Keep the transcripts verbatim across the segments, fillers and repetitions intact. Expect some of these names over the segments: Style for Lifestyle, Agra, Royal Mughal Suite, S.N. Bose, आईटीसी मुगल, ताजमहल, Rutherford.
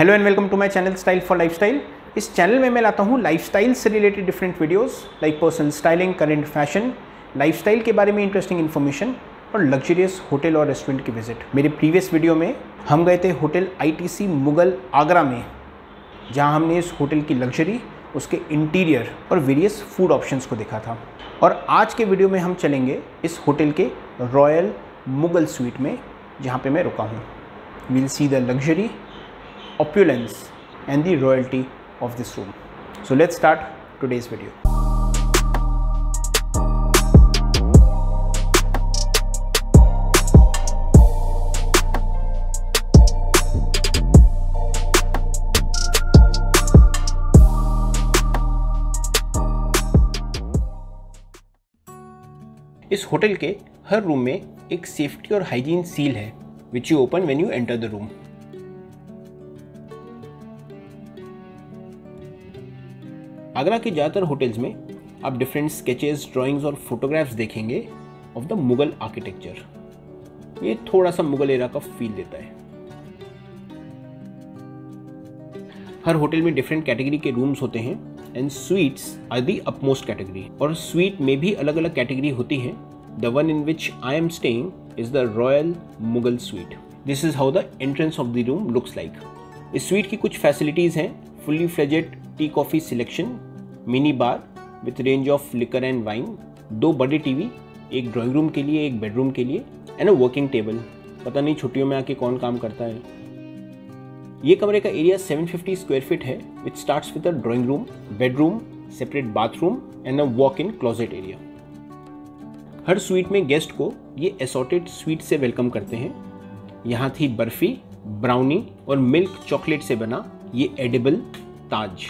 Hello and welcome to my channel style for lifestyle. इस channel में मैं लाता हूँ लाइफस्टाइल से related different videos like personal styling, current fashion, lifestyle के बारे में इंटरेस्टिंग इन्फॉर्मेशन और लग्जरियस होटल और रेस्टोरेंट की विजिट। मेरे प्रीवियस वीडियो में हम गए थे होटल आईटीसी मुगल आगरा में, जहाँ हमने इस होटल की लग्जरी, उसके इंटीरियर और वेरियस फूड ऑप्शंस को देखा था। और आज के वीडियो में हम चलेंगे इस होटल के रॉयल मुगल स्वीट में, जहाँ पर मैं रुका हूँ। Will see the luxury, opulence and the royalty of this room. So let's start today's video. इस होटल के हर रूम में एक सेफ्टी और हाइजीन सील है which you open when you enter the room. Agra के ज़्यादातर होटल्स में आप डिफरेंट स्केचेस, ड्राइंग्स और फोटोग्राफ्स देखेंगे ऑफ द मुगल आर्किटेक्चर। ये थोड़ा सा मुगल एरा का फील देता है। हर होटल में डिफरेंट कैटेगरी के रूम्स होते हैं and suites are the upmost category. और स्वीट में भी अलग अलग कैटेगरी होती हैं। The one in which I am staying is the royal Mughal suite. This is how the entrance of the room looks like. इस स्वीट की कुछ फैसिलिटीज हैं, fully fledged tea coffee selection, mini bar with range of liquor and wine, दो बड़े TV, एक drawing room के लिए, एक बेडरूम के लिए एंड अ वर्किंग टेबल। पता नहीं छुट्टियों में आके कौन काम करता है। ये कमरे का area seven fifty square feet है which starts with a drawing room, bedroom, separate bathroom and a walk in closet area. हर स्वीट में गेस्ट को ये असॉर्टेड स्वीट से वेलकम करते हैं। यहाँ थी बर्फी, ब्राउनी और मिल्क चॉकलेट से बना ये एडिबल ताज।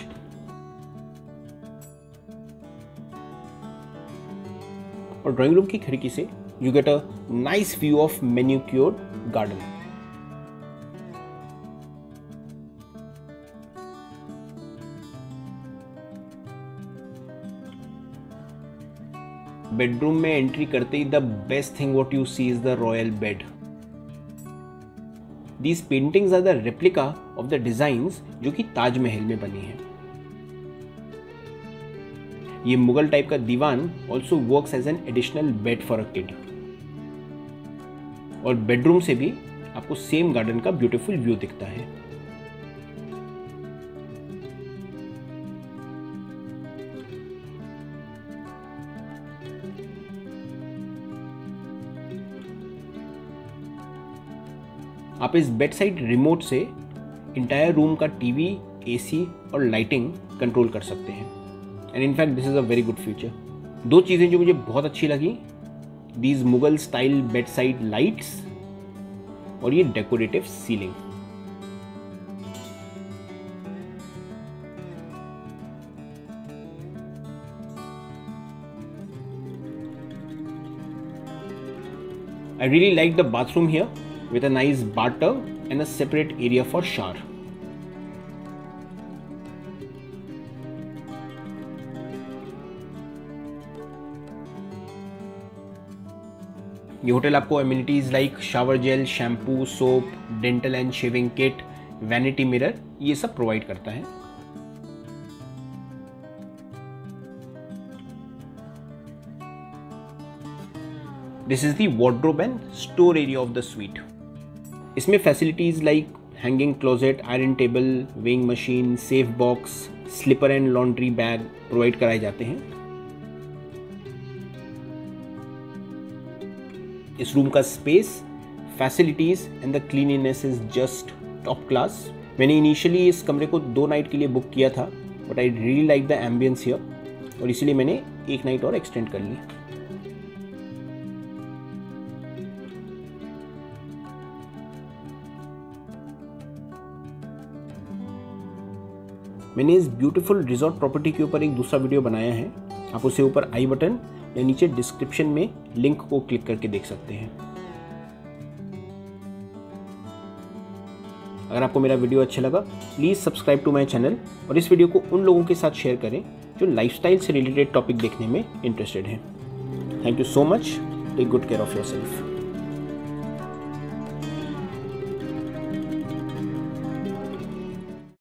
और ड्राइंग रूम की खिड़की से you get a nice view of manicured garden. Bedroom में एंट्री करते ही the best thing what you see is the royal bed. These paintings are the replica of the designs जो कि ताजमहल में बनी है। ये मुगल टाइप का दीवान also works as an additional bed for a kid. और बेडरूम से भी आपको सेम गार्डन का ब्यूटीफुल व्यू दिखता है। आप इस बेड साइड रिमोट से इंटायर रूम का टीवी, एसी और लाइटिंग कंट्रोल कर सकते हैं and in fact this is a very good feature. दो चीज़ें जो मुझे बहुत अच्छी लगी, these Mughal style bed side lights और ये decorative ceiling. I really like the bathroom here with a nice bathtub and a separate area for shower. ये होटल आपको amenities like shower gel, shampoo, soap, dental and shaving kit, vanity mirror ये सब provide करता है। This is the wardrobe and store area of the suite. इसमें facilities like hanging closet, iron table, weighing machine, safe box, slipper and laundry bag provide कराए जाते हैं। इस room का space, facilities and the cleanliness is just top class. मैंने initially इस कमरे को दो नाइट के लिए बुक किया था but I really like the ambience here और इसीलिए मैंने एक नाइट और एक्सटेंड कर ली। मैंने इस ब्यूटीफुल रिजॉर्ट प्रॉपर्टी के ऊपर एक दूसरा वीडियो बनाया है, आप उसे ऊपर आई बटन या नीचे डिस्क्रिप्शन में लिंक को क्लिक करके देख सकते हैं। अगर आपको मेरा वीडियो अच्छा लगा please subscribe to my channel और इस वीडियो को उन लोगों के साथ शेयर करें जो लाइफस्टाइल से रिलेटेड टॉपिक देखने में इंटरेस्टेड हैं। Thank you so much. Take good care of yourself.